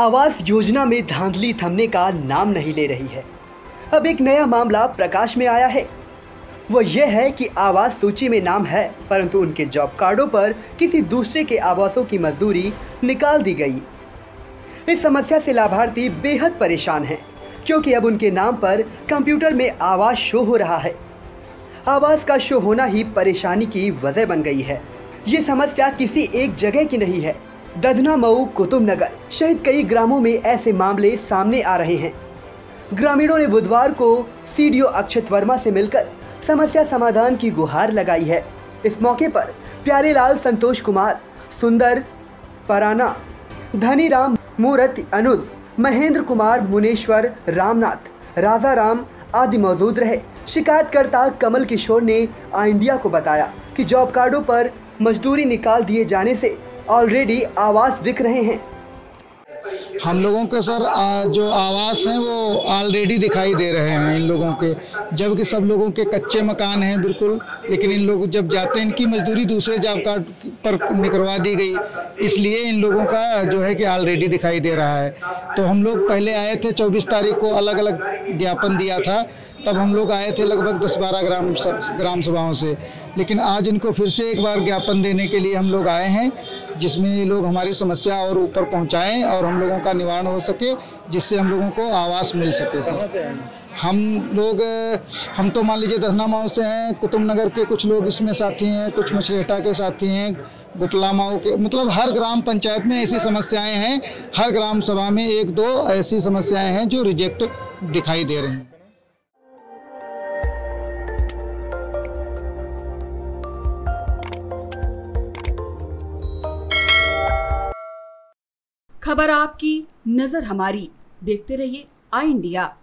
आवास योजना में धांधली थमने का नाम नहीं ले रही है। अब एक नया मामला प्रकाश में आया है। वो ये है कि आवास सूची में नाम है, परंतु उनके जॉब कार्डों पर किसी दूसरे के आवासों की मजदूरी निकाल दी गई। इस समस्या से लाभार्थी बेहद परेशान हैं, क्योंकि अब उनके नाम पर कंप्यूटर में आवास शो हो रहा है। आवास का शो होना ही परेशानी की वजह बन गई है। ये समस्या किसी एक जगह की नहीं है। दधना, मऊ, कुतुबनगर सहित कई ग्रामों में ऐसे मामले सामने आ रहे हैं। ग्रामीणों ने बुधवार को सीडीओ अक्षत वर्मा से मिलकर समस्या समाधान की गुहार लगाई है। इस मौके पर प्यारेलाल, संतोष कुमार, सुंदर, पराना, धनीराम, मूरत, अनुज, महेंद्र कुमार, मुनेश्वर, रामनाथ, राजा राम आदि मौजूद रहे। शिकायतकर्ता कमल किशोर ने आई इंडिया को बताया कि जॉब कार्डों पर मजदूरी निकाल दिए जाने से ऑलरेडी आवास दिख रहे हैं। हम लोगों के सर जो आवास हैं वो ऑलरेडी दिखाई दे रहे हैं इन लोगों के, जबकि सब लोगों के कच्चे मकान हैं बिल्कुल। लेकिन इन लोग जब जाते हैं, इनकी मजदूरी दूसरे जॉब कार्ड पर निकलवा दी गई, इसलिए इन लोगों का जो है कि ऑलरेडी दिखाई दे रहा है। तो हम लोग पहले आए थे 24 तारीख को, अलग अलग ज्ञापन दिया था, तब हम लोग आए थे लगभग 10-12 ग्राम सभाओं से। लेकिन आज इनको फिर से एक बार ज्ञापन देने के लिए हम लोग आए हैं, जिसमें ये लोग हमारी समस्या और ऊपर पहुंचाएं और हम लोगों का निवारण हो सके, जिससे हम लोगों को आवास मिल सके। सर हम तो मान लीजिए दधना मऊ से हैं, कुतुबनगर के कुछ लोग इसमें साथी हैं, कुछ मछेठा के साथी हैं, बुटला मऊ के, मतलब हर ग्राम पंचायत में ऐसी समस्याएं हैं। हर ग्राम सभा में 1-2 ऐसी समस्याएँ हैं जो रिजेक्ट दिखाई दे रही हैं। खबर आपकी, नजर हमारी। देखते रहिए आई इंडिया।